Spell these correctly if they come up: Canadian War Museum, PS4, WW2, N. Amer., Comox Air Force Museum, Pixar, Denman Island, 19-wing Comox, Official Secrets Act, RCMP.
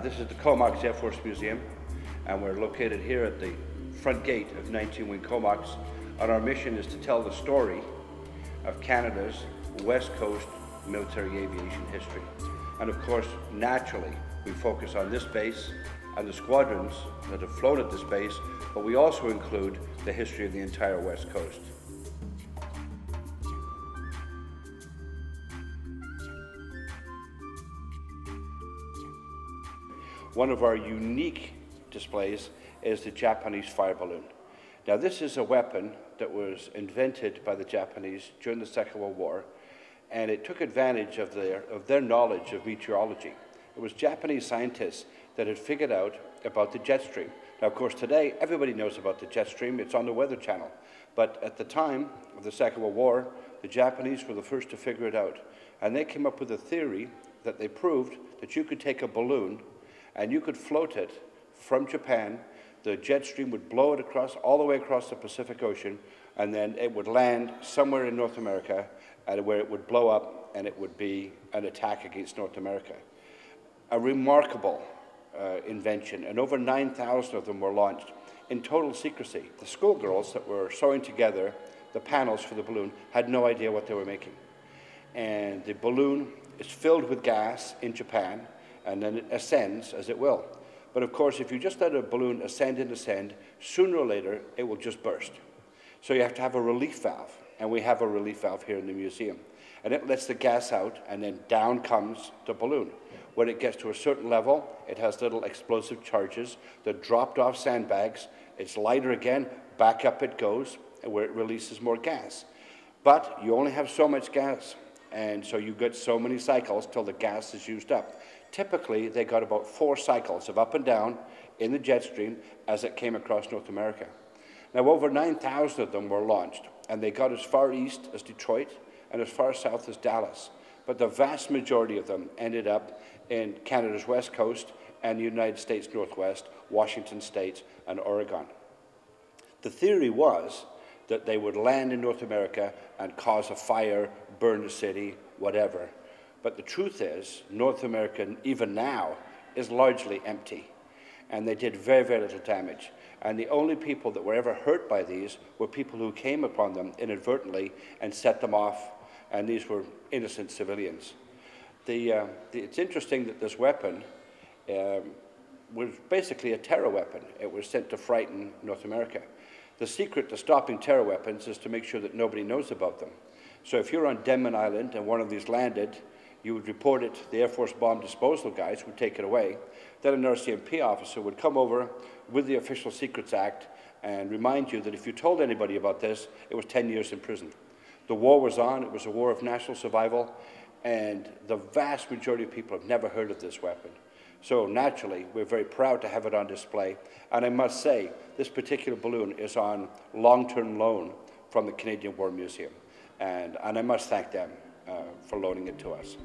This is the Comox Air Force Museum, and we're located here at the front gate of 19-wing Comox, and our mission is to tell the story of Canada's West Coast military aviation history. And of course, naturally, we focus on this base and the squadrons that have flown at this base, but we also include the history of the entire West Coast. One of our unique displays is the Japanese fire balloon. Now, this is a weapon that was invented by the Japanese during the Second World War, and it took advantage of their knowledge of meteorology. It was Japanese scientists that had figured out about the jet stream. Now, of course, today, everybody knows about the jet stream. It's on the Weather Channel. But at the time of the Second World War, the Japanese were the first to figure it out. And they came up with a theory that they proved that you could take a balloon and you could float it from Japan. The jet stream would blow it across, all the way across the Pacific Ocean, and then it would land somewhere in North America, and where it would blow up, and it would be an attack against North America. A remarkable invention, and over 9,000 of them were launched in total secrecy. The schoolgirls that were sewing together the panels for the balloon had no idea what they were making. And the balloon is filled with gas in Japan, and then it ascends as it will. But of course, if you just let a balloon ascend and ascend, sooner or later, it will just burst. So you have to have a relief valve, and we have a relief valve here in the museum. And it lets the gas out, and then down comes the balloon. When it gets to a certain level, it has little explosive charges. They're dropped off sandbags. It's lighter again, back up it goes, where it releases more gas. But you only have so much gas, and so you get so many cycles till the gas is used up. Typically, they got about 4 cycles of up and down in the jet stream as it came across North America. Now, over 9,000 of them were launched, and they got as far east as Detroit and as far south as Dallas. But the vast majority of them ended up in Canada's West Coast and the United States Northwest, Washington State, and Oregon. The theory was that they would land in North America and cause a fire, burn a city, whatever. But the truth is, North America, even now, is largely empty. And they did very, very little damage. And the only people that were ever hurt by these were people who came upon them inadvertently and set them off. And these were innocent civilians. It's interesting that this weapon was basically a terror weapon. It was sent to frighten North America. The secret to stopping terror weapons is to make sure that nobody knows about them. So if you're on Denman Island and one of these landed, you would report it. The Air Force bomb disposal guys would take it away. Then an RCMP officer would come over with the Official Secrets Act and remind you that if you told anybody about this, it was 10 years in prison. The war was on. It was a war of national survival, and the vast majority of people have never heard of this weapon. So naturally, we're very proud to have it on display. And I must say, this particular balloon is on long-term loan from the Canadian War Museum. And I must thank them for loaning it to us.